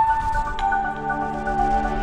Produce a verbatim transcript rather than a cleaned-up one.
Thank you.